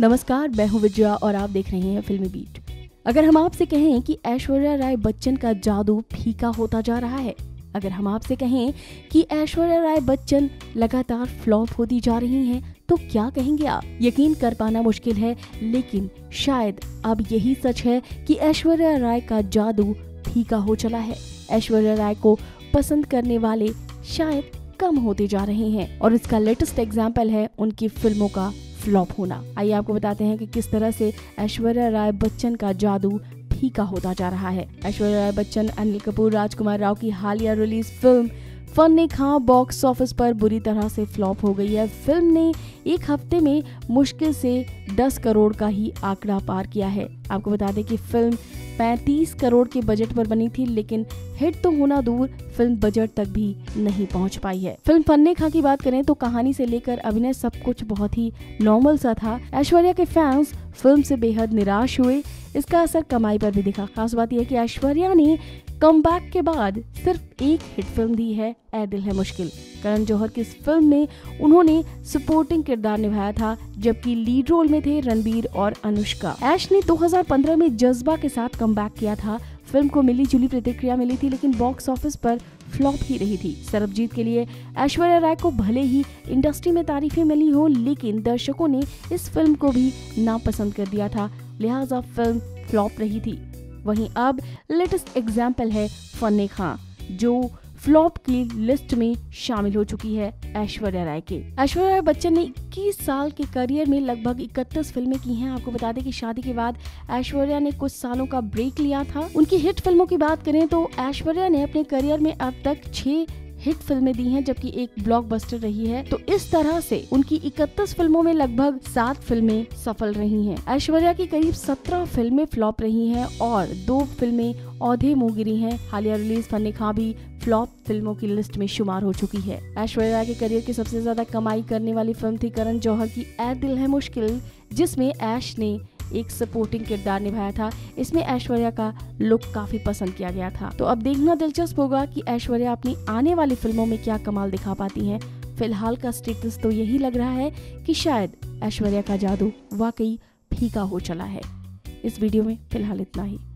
नमस्कार, मैं हूं विजया और आप देख रहे हैं फिल्मी बीट। अगर हम आपसे कहें कि ऐश्वर्या राय बच्चन का जादू फीका होता जा रहा है, अगर हम आपसे कहें कि ऐश्वर्या राय बच्चन लगातार फ्लॉप होती जा रही हैं, तो क्या कहेंगे आप? यकीन कर पाना मुश्किल है, लेकिन शायद अब यही सच है कि ऐश्वर्या राय का जादू फीका हो चला है। ऐश्वर्या राय को पसंद करने वाले शायद कम होते जा रहे हैं और इसका लेटेस्ट एग्जाम्पल है उनकी फिल्मों का फ्लॉप होना। आइए आपको बताते हैं कि किस तरह से ऐश्वर्या राय बच्चन का जादू फीका होता जा रहा है। ऐश्वर्या राय बच्चन, अनिल कपूर, राजकुमार राव की हालिया release film Fanney Khan box office पर बुरी तरह से फ्लॉप हो गई है। फिल्म ने एक हफ्ते में मुश्किल से 10 करोड़ का ही आंकड़ा पार किया है। आपको बता दें कि फिल्म 35 करोड़ के बजट पर बनी थी, लेकिन हिट तो होना दूर, फिल्म बजट तक भी नहीं पहुंच पाई है। फिल्म फन्ने खां की बात करें तो कहानी से लेकर अभिनय सब कुछ बहुत ही नॉर्मल सा था। ऐश्वर्या के फैंस फिल्म से बेहद निराश हुए। इसका असर कमाई पर भी दिखा। खास बात यह है कि ऐश्वर्या ने कमबैक के बाद सिर्फ एक हिट फिल्म दी है, ए दिल है मुश्किल। करण जौहर की इस फिल्म में उन्होंने सपोर्टिंग किरदार निभाया था, जबकि लीड रोल में थे रणबीर और अनुष्का। ऐश ने 2015 में जज्बा के साथ कमबैक किया था। फिल्म को मिली जुली प्रतिक्रिया मिली थी, लेकिन बॉक्स ऑफिस पर फ्लॉप ही रही थी। सरबजीत के लिए ऐश्वर्या राय को भले ही इंडस्ट्री में तारीफें मिली हो, लेकिन दर्शकों ने इस फिल्म को भी नापसंद कर दिया था, लिहाजा फिल्म फ्लॉप रही थी। वहीं अब लेटेस्ट एग्जाम्पल है फन्ने खां, जो फ्लॉप की लिस्ट में शामिल हो चुकी है ऐश्वर्या राय के। ऐश्वर्या राय बच्चन ने 21 साल के करियर में लगभग 31 फिल्में की हैं। आपको बता दें कि शादी के बाद ऐश्वर्या ने कुछ सालों का ब्रेक लिया था। उनकी हिट फिल्मों की बात करें तो ऐश्वर्या ने अपने करियर में अब तक 6 हिट फिल्में दी हैं, जबकि एक ब्लॉकबस्टर रही है। तो इस तरह से उनकी 31 फिल्मों में लगभग 7 फिल्में सफल रही हैं। ऐश्वर्या की करीब 17 फिल्में फ्लॉप रही हैं और 2 फिल्में औधे मुंह गिरी हैं। हालिया रिलीज फन्ने खां भी फ्लॉप फिल्मों की लिस्ट में शुमार हो चुकी है। ऐश्वर्या राय के करियर की सबसे ज्यादा कमाई करने वाली फिल्म थी करण जौहर की ए दिल है मुश्किल, जिसमें ऐश ने एक सपोर्टिंग किरदार निभाया था। इसमें ऐश्वर्या का लुक काफी पसंद किया गया था। तो अब देखना दिलचस्प होगा कि ऐश्वर्या अपनी आने वाली फिल्मों में क्या कमाल दिखा पाती हैं। फिलहाल का स्टेटस तो यही लग रहा है कि शायद ऐश्वर्या का जादू वाकई फीका हो चला है। इस वीडियो में फिलहाल इतना ही।